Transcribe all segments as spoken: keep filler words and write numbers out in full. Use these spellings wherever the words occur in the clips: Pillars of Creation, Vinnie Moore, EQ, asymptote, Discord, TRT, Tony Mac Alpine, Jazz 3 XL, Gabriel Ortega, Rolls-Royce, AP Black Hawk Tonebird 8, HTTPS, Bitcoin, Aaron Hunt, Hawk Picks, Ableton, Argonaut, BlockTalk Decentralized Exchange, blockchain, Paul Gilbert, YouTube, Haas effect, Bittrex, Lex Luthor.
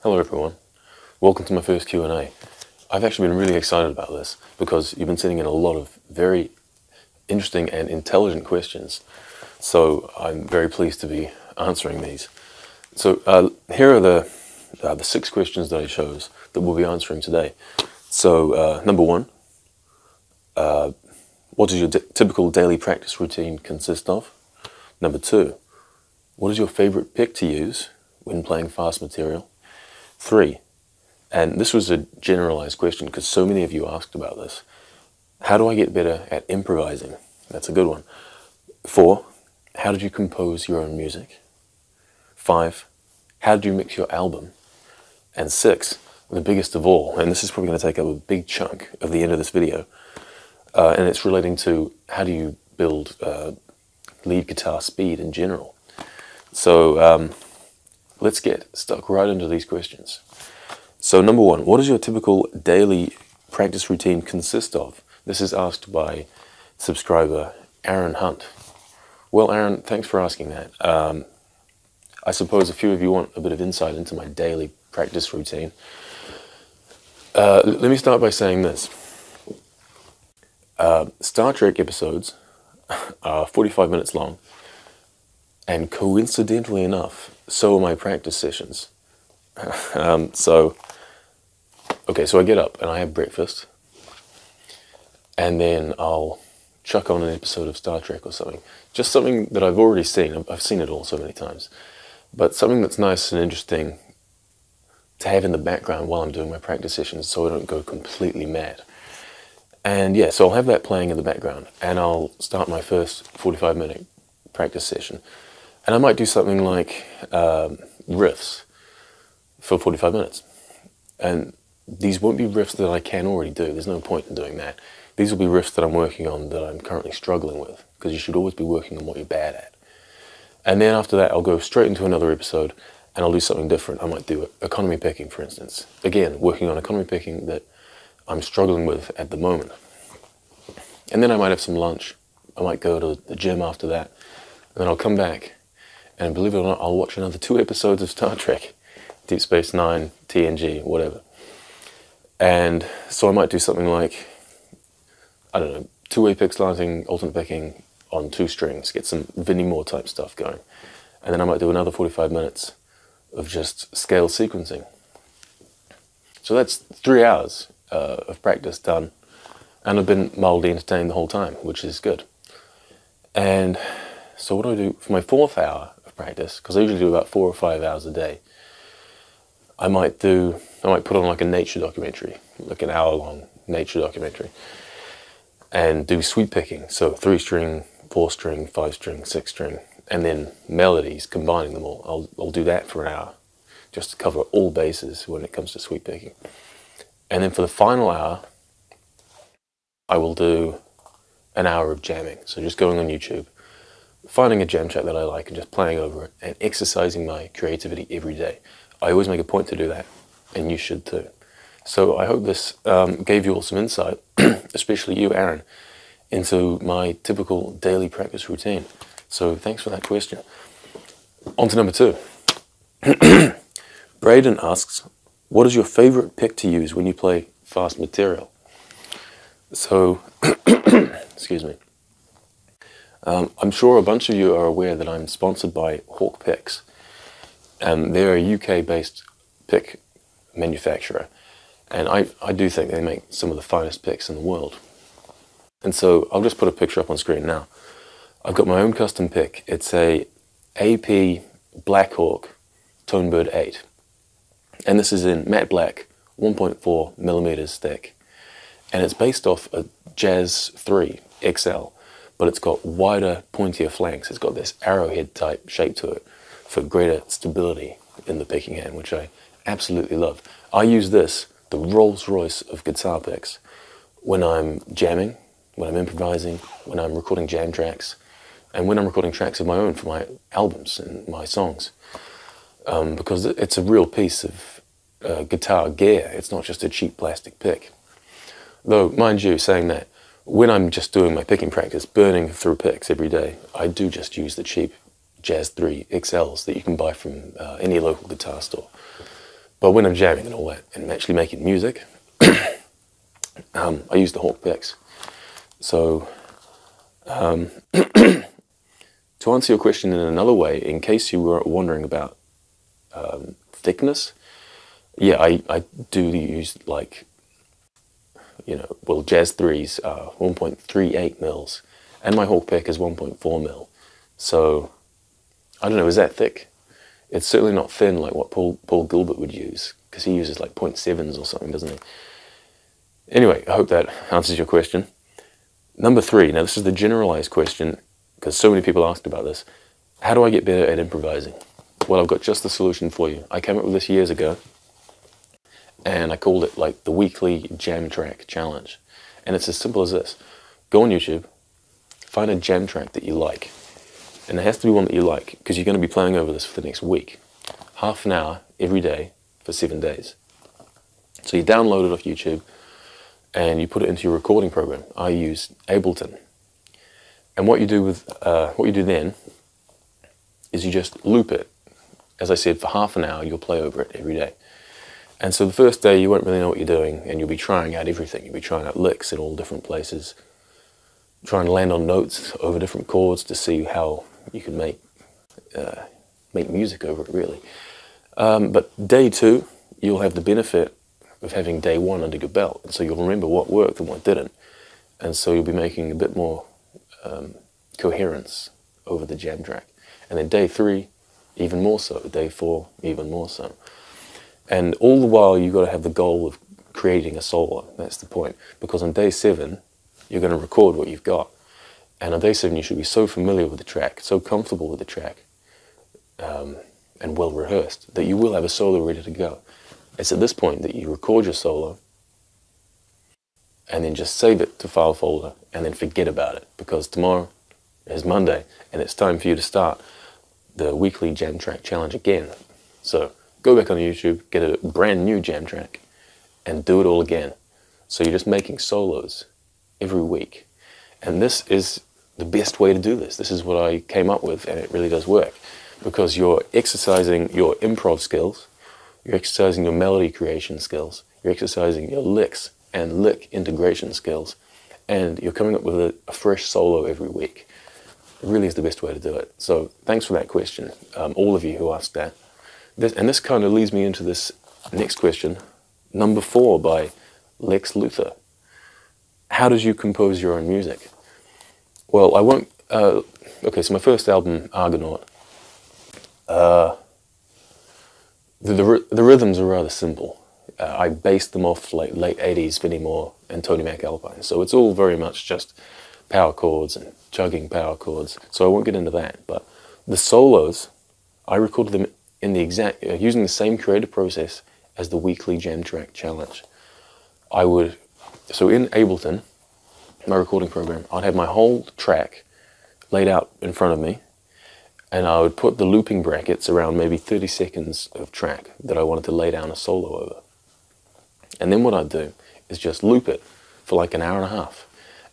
Hello everyone, welcome to my first Q and A. I've actually been really excited about this because you've been sending in a lot of very interesting and intelligent questions, so I'm very pleased to be answering these. So uh, here are the, uh, the six questions that I chose that we'll be answering today. So uh, number one, uh, what does your typical daily practice routine consist of? Number two, what is your favorite pick to use when playing fast material? Three, and this was a generalized question because so many of you asked about this, how do I get better at improvising? That's a good one. Four, how did you compose your own music? Five, how did you mix your album? And six, the biggest of all, and this is probably going to take up a big chunk of the end of this video, uh, and it's relating to how do you build uh, lead guitar speed in general. So um, let's get stuck right into these questions. So number one, what does your typical daily practice routine consist of? This is asked by subscriber Aaron Hunt. Well, Aaron, thanks for asking that. Um, I suppose a few of you want a bit of insight into my daily practice routine. Uh, let me start by saying this. Uh, Star Trek episodes are forty-five minutes long, and coincidentally enough, so are my practice sessions. um, so, okay, so I get up and I have breakfast, and then I'll chuck on an episode of Star Trek or something. Just something that I've already seen. I've seen it all so many times. But something that's nice and interesting to have in the background while I'm doing my practice sessions so I don't go completely mad. And yeah, so I'll have that playing in the background and I'll start my first forty-five minute practice session. And I might do something like um, riffs for forty-five minutes. And these won't be riffs that I can already do. There's no point in doing that. These will be riffs that I'm working on that I'm currently struggling with, because you should always be working on what you're bad at. And then after that, I'll go straight into another episode and I'll do something different. I might do economy picking, for instance. Again, working on economy picking that I'm struggling with at the moment. And then I might have some lunch. I might go to the gym after that. And then I'll come back and, believe it or not, I'll watch another two episodes of Star Trek, Deep Space Nine, T N G, whatever. And so I might do something like, I don't know, two-way pick slanting, alternate picking on two strings, get some Vinnie Moore type stuff going. And then I might do another forty-five minutes of just scale sequencing. So that's three hours uh, of practice done, and I've been mildly entertained the whole time, which is good. And so what do I do for my fourth hour of practice? Because I usually do about four or five hours a day. I might do, I might put on like a nature documentary, like an hour long nature documentary, and do sweep picking, so three string, four string, five string, six string, and then melodies, combining them all. I'll, I'll do that for an hour, just to cover all bases when it comes to sweep picking. And then for the final hour, I will do an hour of jamming, so just going on YouTube, finding a jam track that I like and just playing over it, and exercising my creativity every day. I always make a point to do that, and you should too. So I hope this um, gave you all some insight, especially you, Aaron, into my typical daily practice routine. So thanks for that question. On to number two. Braden asks, what is your favorite pick to use when you play fast material? So, excuse me. Um, I'm sure a bunch of you are aware that I'm sponsored by Hawk Picks, and they're a U K-based pick manufacturer. And I, I do think they make some of the finest picks in the world. And so I'll just put a picture up on screen now. I've got my own custom pick. It's a A P Black Hawk Tonebird eight. And this is in matte black, one point four millimeters thick. And it's based off a Jazz three X L, but it's got wider, pointier flanks. It's got this arrowhead type shape to it for greater stability in the picking hand, which I absolutely love. I use this, the Rolls-Royce of guitar picks, when I'm jamming, when I'm improvising, when I'm recording jam tracks, and when I'm recording tracks of my own for my albums and my songs, um, because it's a real piece of uh, guitar gear. It's not just a cheap plastic pick. Though, mind you, saying that, when I'm just doing my picking practice, burning through picks every day, I do just use the cheap Jazz three X Ls that you can buy from uh, any local guitar store. But when I'm jamming and all that, and actually making music, um, I use the Hawk Picks. So, um, to answer your question in another way, in case you were wondering about um, thickness, yeah, I, I do use, like, you know, well, Jazz threes are one point three eight mils, and my Hawk Pick is one point four mil. So, I don't know, is that thick? It's certainly not thin like what Paul, Paul Gilbert would use, because he uses like point sevens or something, doesn't he? Anyway, I hope that answers your question. Number three, now this is the generalized question, because so many people asked about this. How do I get better at improvising? Well, I've got just the solution for you. I came up with this years ago, and I called it like the weekly jam track challenge. And it's as simple as this. Go on YouTube, find a jam track that you like. And it has to be one that you like, because you're going to be playing over this for the next week. Half an hour every day for seven days. So you download it off YouTube, and you put it into your recording program. I use Ableton. And what you do with uh, what you do then is you just loop it. As I said, for half an hour, you'll play over it every day. And so the first day, you won't really know what you're doing, and you'll be trying out everything. You'll be trying out licks in all different places, trying to land on notes over different chords to see how you can make uh, make music over it, really. Um, but day two, you'll have the benefit of having day one under your belt. And so you'll remember what worked and what didn't. And so you'll be making a bit more um, coherence over the jam track. And then day three, even more so. Day four, even more so. And all the while, you've got to have the goal of creating a solo. That's the point. Because on day seven, you're going to record what you've got. And on day seven, you should be so familiar with the track, so comfortable with the track, um, and well rehearsed, that you will have a solo ready to go. It's at this point that you record your solo, and then just save it to file folder, and then forget about it. Because tomorrow is Monday, and it's time for you to start the weekly jam track challenge again. So go back on YouTube, get a brand new jam track, and do it all again. So you're just making solos every week. And this is the best way to do this. This is what I came up with, and it really does work. Because you're exercising your improv skills, you're exercising your melody creation skills, you're exercising your licks and lick integration skills, and you're coming up with a, a fresh solo every week. It really is the best way to do it. So thanks for that question, um, all of you who asked that. This, and this kind of leads me into this next question, number four, by Lex Luthor. How did you compose your own music? Well, I won't... Uh, okay, so my first album, Argonaut, uh, the, the, the rhythms are rather simple. Uh, I based them off like late eighties Vinnie Moore and Tony Mac Alpine, so it's all very much just power chords and chugging power chords, so I won't get into that. But the solos, I recorded them in the exact, uh, using the same creative process as the weekly jam track challenge. I would, so in Ableton, my recording program, I'd have my whole track laid out in front of me, and I would put the looping brackets around maybe thirty seconds of track that I wanted to lay down a solo over. And then what I'd do is just loop it for like an hour and a half,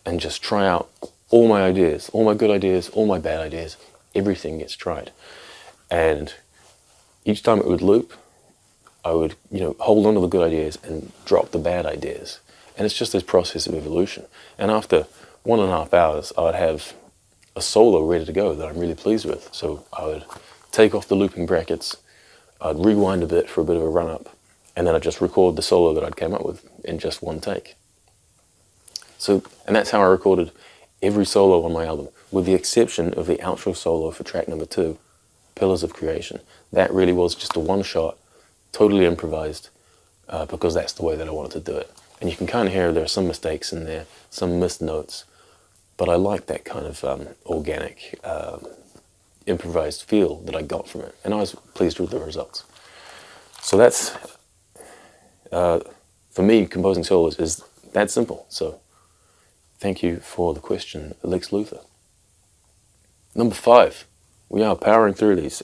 and just try out all my ideas, all my good ideas, all my bad ideas, everything gets tried. And each time it would loop, I would, you know, hold on to the good ideas and drop the bad ideas. And it's just this process of evolution. And after one and a half hours, I would have a solo ready to go that I'm really pleased with. So I would take off the looping brackets, I'd rewind a bit for a bit of a run-up, and then I'd just record the solo that I'd came up with in just one take. So, and that's how I recorded every solo on my album, with the exception of the outro solo for track number two, Pillars of Creation. That really was just a one-shot, totally improvised, uh, because that's the way that I wanted to do it. And you can kind of hear there are some mistakes in there, some missed notes, but I like that kind of um, organic, um, improvised feel that I got from it, and I was pleased with the results. So that's, uh, for me, composing solos is that simple. So thank you for the question, Lex Luthor. Number five, we are powering through these.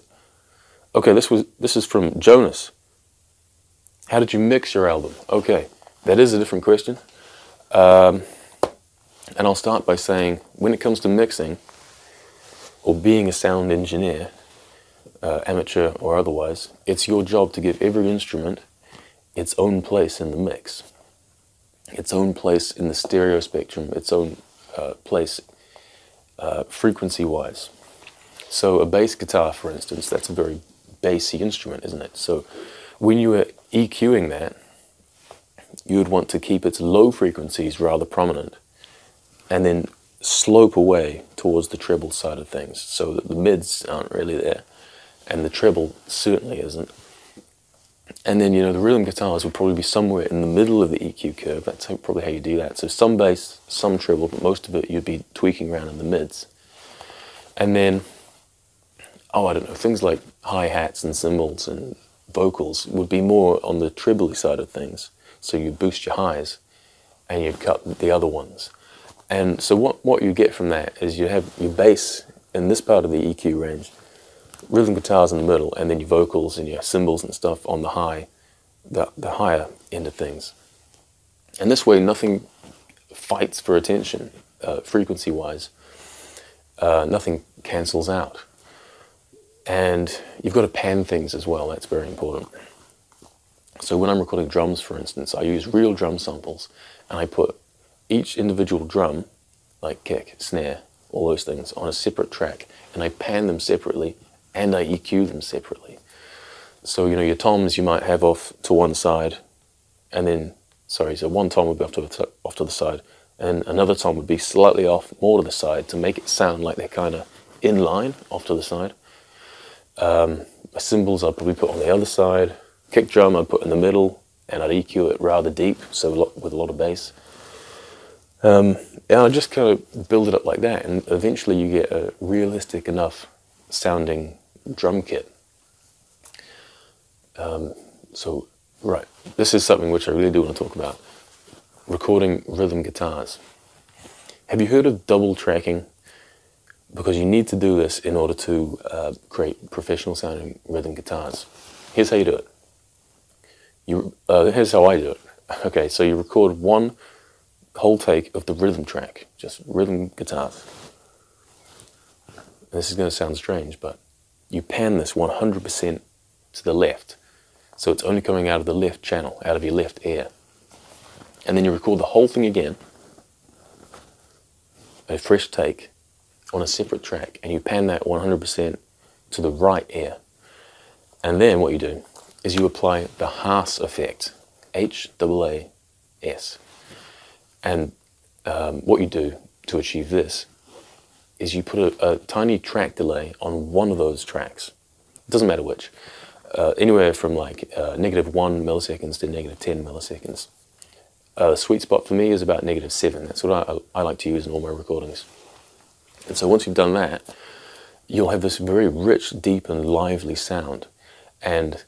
Okay, this was this is from Jonas. How did you mix your album? Okay, that is a different question. Um, and I'll start by saying, when it comes to mixing, or being a sound engineer, uh, amateur or otherwise, it's your job to give every instrument its own place in the mix, its own place in the stereo spectrum, its own uh, place uh, frequency-wise. So a bass guitar, for instance, that's a very bassy instrument, isn't it? So when you were EQing that, you would want to keep its low frequencies rather prominent and then slope away towards the treble side of things so that the mids aren't really there and the treble certainly isn't. And then, you know, the rhythm guitars would probably be somewhere in the middle of the E Q curve. That's how, probably how you do that. So some bass, some treble, but most of it you'd be tweaking around in the mids. And then, oh, I don't know, things like hi-hats and cymbals and vocals would be more on the treble side of things. So you boost your highs and you cut the other ones. And so what, what you get from that is you have your bass in this part of the E Q range, rhythm guitars in the middle, and then your vocals and your cymbals and stuff on the high, the, the higher end of things. And this way nothing fights for attention, uh, frequency-wise. Uh, nothing cancels out. And you've got to pan things as well, that's very important. So when I'm recording drums, for instance, I use real drum samples, and I put each individual drum, like kick, snare, all those things, on a separate track, and I pan them separately, and I E Q them separately. So, you know, your toms you might have off to one side, and then, sorry, so one tom would be off to the, off to the side, and another tom would be slightly off, more to the side, to make it sound like they're kind of in line, off to the side. Um, my cymbals I'd probably put on the other side, kick drum I'd put in the middle, and I'd E Q it rather deep, so a lot, with a lot of bass. Um, and I just kind of build it up like that, and eventually you get a realistic enough sounding drum kit. Um, so, right, this is something which I really do want to talk about. Recording rhythm guitars. Have you heard of double tracking? Because you need to do this in order to uh, create professional sounding rhythm guitars. Here's how you do it. You, uh, here's how I do it. Okay, so you record one whole take of the rhythm track, just rhythm guitars. And this is going to sound strange, but you pan this one hundred percent to the left. So it's only coming out of the left channel, out of your left ear. And then you record the whole thing again, a fresh take, on a separate track, and you pan that one hundred percent to the right ear. And then what you do is you apply the Haas effect, H A A S. And um, what you do to achieve this is you put a, a tiny track delay on one of those tracks. It doesn't matter which. Uh, anywhere from like uh, negative one milliseconds to negative ten milliseconds. Uh, the sweet spot for me is about negative seven. That's what I, I like to use in all my recordings. And so once you've done that, you'll have this very rich, deep, and lively sound. And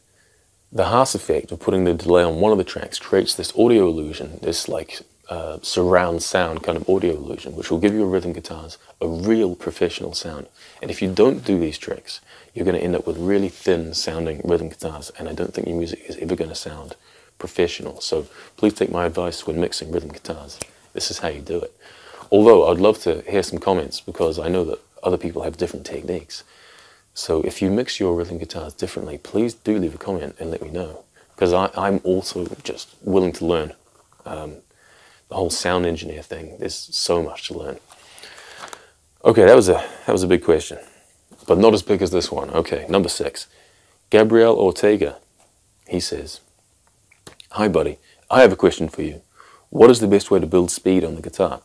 the Haas effect of putting the delay on one of the tracks creates this audio illusion, this like uh, surround sound kind of audio illusion, which will give your rhythm guitars a real professional sound. And if you don't do these tricks, you're going to end up with really thin sounding rhythm guitars, and I don't think your music is ever going to sound professional. So please take my advice when mixing rhythm guitars. This is how you do it. Although I'd love to hear some comments, because I know that other people have different techniques. So if you mix your rhythm guitars differently, please do leave a comment and let me know. Because I'm also just willing to learn. Um, the whole sound engineer thing, there's so much to learn. Okay, that was, a, that was a big question. But not as big as this one. Okay, number six. Gabriel Ortega, he says, "Hi buddy, I have a question for you. What is the best way to build speed on the guitar?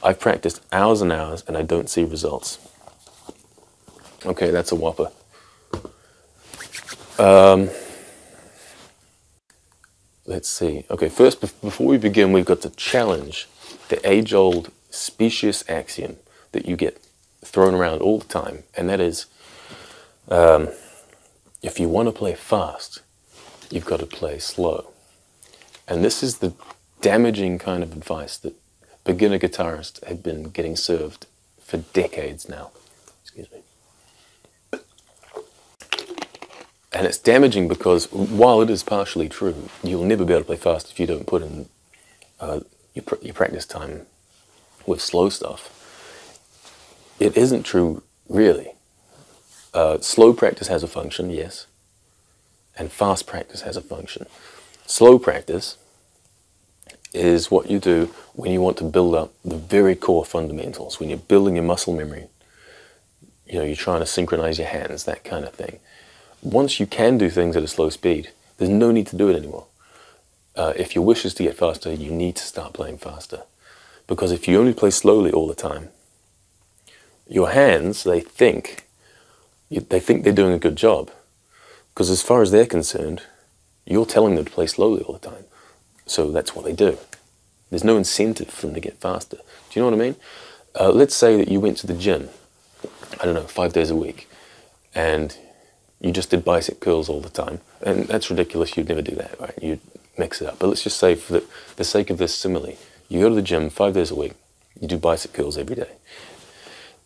I've practiced hours and hours and I don't see results." Okay, that's a whopper. Um, let's see. Okay, first, before we begin, we've got to challenge the age-old specious axiom that you get thrown around all the time, and that is, um, if you want to play fast, you've got to play slow. And this is the damaging kind of advice that beginner guitarists have been getting served for decades now. Excuse me. And it's damaging because while it is partially true, you'll never be able to play fast if you don't put in uh, you, pr you practice time with slow stuff. It isn't true, really. Uh, slow practice has a function, yes, and fast practice has a function. Slow practice is what you do when you want to build up the very core fundamentals, when you're building your muscle memory, you know, you're trying to synchronize your hands, that kind of thing. Once you can do things at a slow speed, there's no need to do it anymore. Uh, if your wish is to get faster, you need to start playing faster. Because if you only play slowly all the time, your hands, they think, they think they're doing a good job. Because as far as they're concerned, you're telling them to play slowly all the time. So that's what they do. There's no incentive for them to get faster. Do you know what I mean? Uh, let's say that you went to the gym, I don't know, five days a week, and you just did bicep curls all the time. And that's ridiculous, you'd never do that, right? You'd mix it up. But let's just say, for the, the sake of this simile, you go to the gym five days a week, you do bicep curls every day.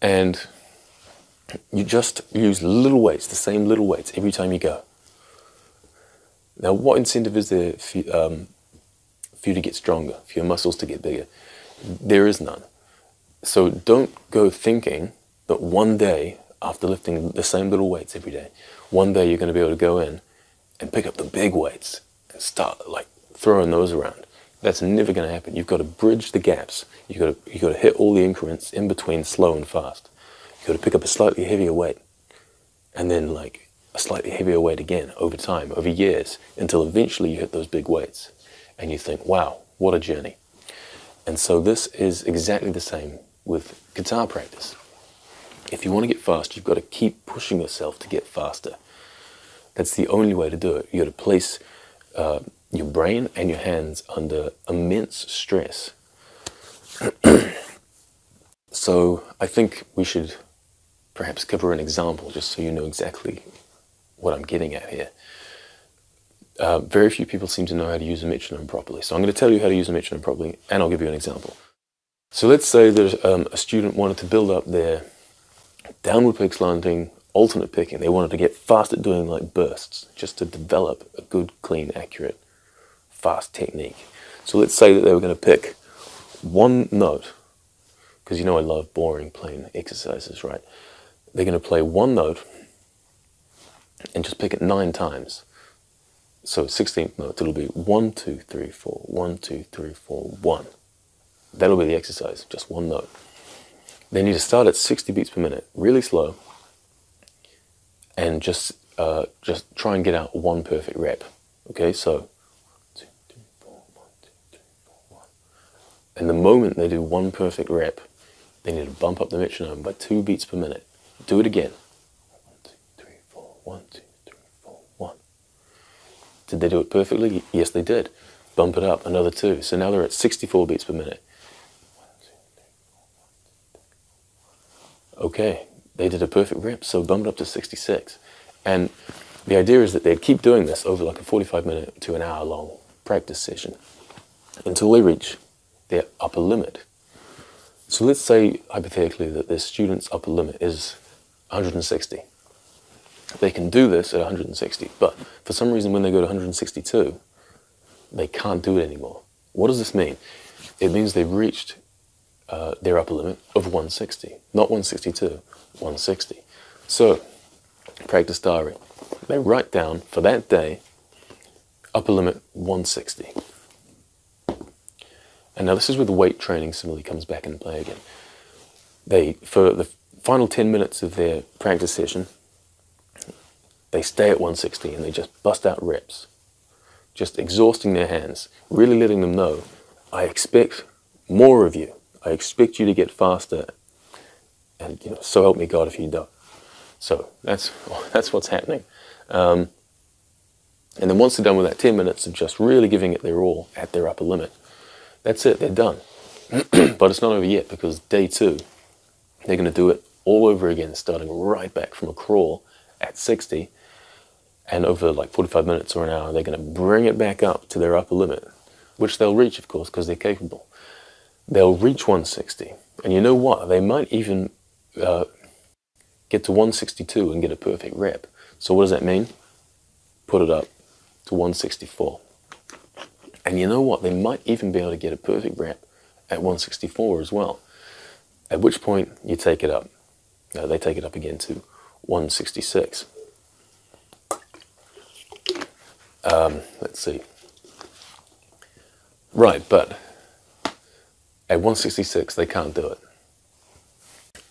And you just use little weights, the same little weights, every time you go. Now, what incentive is there for you, um, for you to get stronger, for your muscles to get bigger? There is none. So don't go thinking that one day, after lifting the same little weights every day, one day you're going to be able to go in and pick up the big weights and start like throwing those around. That's never going to happen. You've got to bridge the gaps. You've got to, you've got to hit all the increments in between slow and fast. You've got to pick up a slightly heavier weight and then like a slightly heavier weight again over time, over years, until eventually you hit those big weights. And you think, wow, what a journey. And so this is exactly the same with guitar practice. If you want to get fast, you've got to keep pushing yourself to get faster. That's the only way to do it. You've got to place uh, your brain and your hands under immense stress. So I think we should perhaps cover an example, just so you know exactly what I'm getting at here. Uh, very few people seem to know how to use a metronome properly. So I'm going to tell you how to use a metronome properly, and I'll give you an example. So let's say that um, a student wanted to build up their downward pick slanting, alternate picking. They wanted to get fast at doing like bursts, just to develop a good, clean, accurate, fast technique. So let's say that they were going to pick one note, because you know I love boring, plain exercises, right? They're going to play one note and just pick it nine times. So sixteenth note, it'll be one, two, three, four, one, two, three, four, one. That'll be the exercise, just one note. They need to start at sixty beats per minute, really slow, and just uh, just try and get out one perfect rep. Okay, so one, two, three, four, one, two, three, four, one. And the moment they do one perfect rep, they need to bump up the metronome by two beats per minute. Do it again. One, two, three, four, one, two. Did they do it perfectly? Yes, they did. Bump it up another two. So now they're at sixty-four beats per minute. Okay, they did a perfect rep, so bump it up to sixty-six. And the idea is that they'd keep doing this over like a forty-five minute to an hour long practice session until they reach their upper limit. So let's say hypothetically that their student's upper limit is one hundred sixty. They can do this at one hundred sixty, but for some reason when they go to one hundred sixty-two, they can't do it anymore. What does this mean? It means they've reached uh, their upper limit of one sixty, not one sixty-two, one sixty. So, practice diary. They write down, for that day, upper limit one sixty. And now this is where the weight training simile comes back into play again. They, for the final ten minutes of their practice session, they stay at one sixty and they just bust out reps, just exhausting their hands, really letting them know, I expect more of you. I expect you to get faster, and you know, so help me God if you don't. So that's, that's what's happening. Um, and then once they're done with that ten minutes of just really giving it their all at their upper limit, that's it, they're done. But it's not over yet, because day two, they're gonna do it all over again, starting right back from a crawl at sixty, and over like forty-five minutes or an hour, they're going to bring it back up to their upper limit, which they'll reach, of course, because they're capable. They'll reach one sixty, and you know what? They might even uh, get to one sixty-two and get a perfect rep. So what does that mean? Put it up to one sixty-four. And you know what? They might even be able to get a perfect rep at one sixty-four as well, at which point you take it up. Now they take it up again to one sixty-six. Um, let's see. Right, but at one sixty-six they can't do it.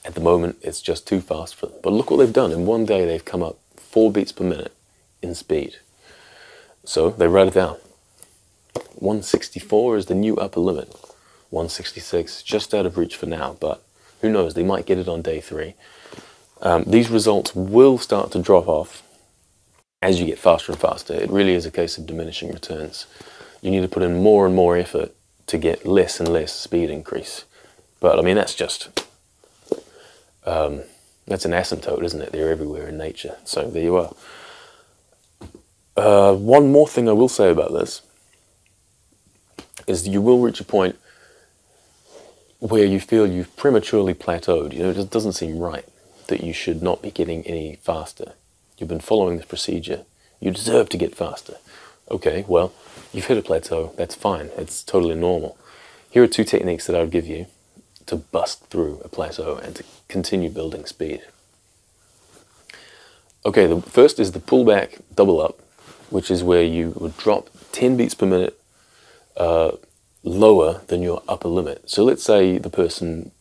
At the moment it's just too fast for them. But look what they've done. In one day they've come up four beats per minute in speed. So they write it down. one sixty-four is the new upper limit. one sixty-six, just out of reach for now, but who knows, they might get it on day three. Um, these results will start to drop off as you get faster and faster. It really is a case of diminishing returns. You need to put in more and more effort to get less and less speed increase. But I mean, that's just, um, that's an asymptote, isn't it? They're everywhere in nature. So there you are. Uh, one more thing I will say about this is you will reach a point where you feel you've prematurely plateaued. You know, it just doesn't seem right that you should not be getting any faster. You've been following this procedure. You deserve to get faster. Okay, well, you've hit a plateau. That's fine. It's totally normal. Here are two techniques that I would give you to bust through a plateau and to continue building speed. Okay, the first is the pullback double up, which is where you would drop ten beats per minute uh, lower than your upper limit. So let's say the person,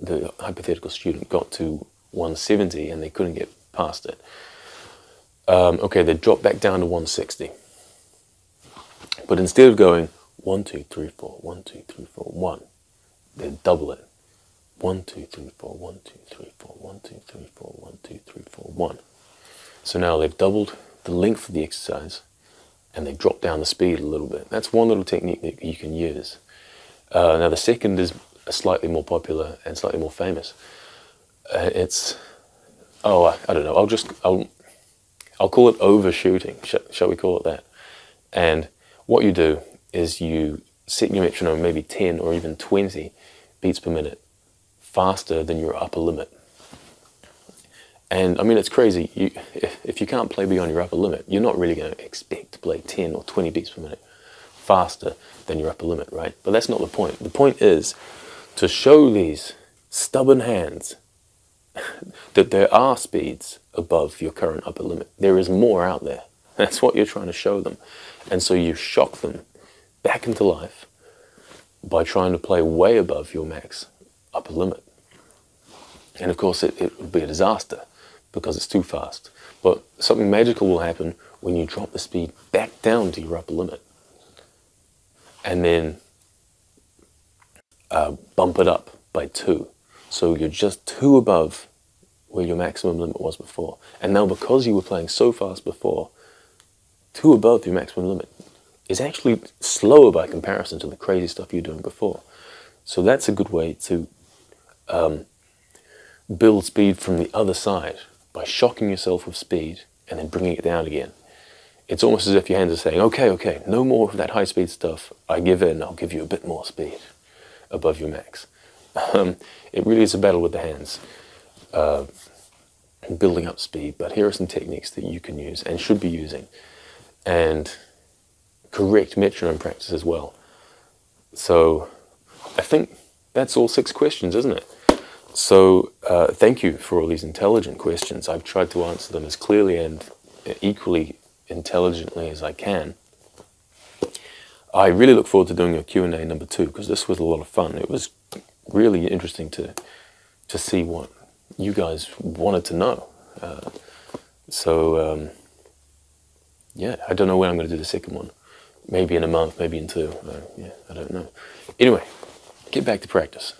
the hypothetical student, got to one seventy and they couldn't get past it. Um, okay, they drop back down to one sixty. But instead of going one, two, three, four, one, two, three, four, one, they double it. one, two, three, four, one, two, three, four, one, two, three, four, one, two, three, four, one. So now they've doubled the length of the exercise and they drop down the speed a little bit. That's one little technique that you can use. Uh, now the second is slightly more popular and slightly more famous. Uh, it's, oh, I, I don't know, I'll just, I'll, I'll call it overshooting, sh shall we call it that? And what you do is you set your metronome maybe ten or even twenty beats per minute faster than your upper limit. And I mean, it's crazy. You, if, if you can't play beyond your upper limit, you're not really going to expect to play ten or twenty beats per minute faster than your upper limit, right? But that's not the point. The point is to show these stubborn hands that there are speeds above your current upper limit. There is more out there. That's what you're trying to show them. And so you shock them back into life by trying to play way above your max upper limit. And of course, it, it would be a disaster, because it's too fast. But something magical will happen when you drop the speed back down to your upper limit and then uh, bump it up by two. So you're just two above where your maximum limit was before. And now, because you were playing so fast before, two above your maximum limit is actually slower by comparison to the crazy stuff you were doing before. So that's a good way to um, build speed from the other side, by shocking yourself with speed and then bringing it down again. It's almost as if your hands are saying, okay, okay, no more of that high speed stuff. I give in, I'll give you a bit more speed above your max. Um, it really is a battle with the hands, uh, building up speed. But here are some techniques that you can use and should be using, and correct metronome practice as well. So I think that's all six questions, isn't it? So uh, thank you for all these intelligent questions. I've tried to answer them as clearly and equally intelligently as I can. I really look forward to doing your Q and A number two, because this was a lot of fun. It was really interesting to to see what you guys wanted to know. Uh, so um, yeah, I don't know when I'm going to do the second one. Maybe in a month, maybe in two. Uh, yeah, I don't know. Anyway, get back to practice.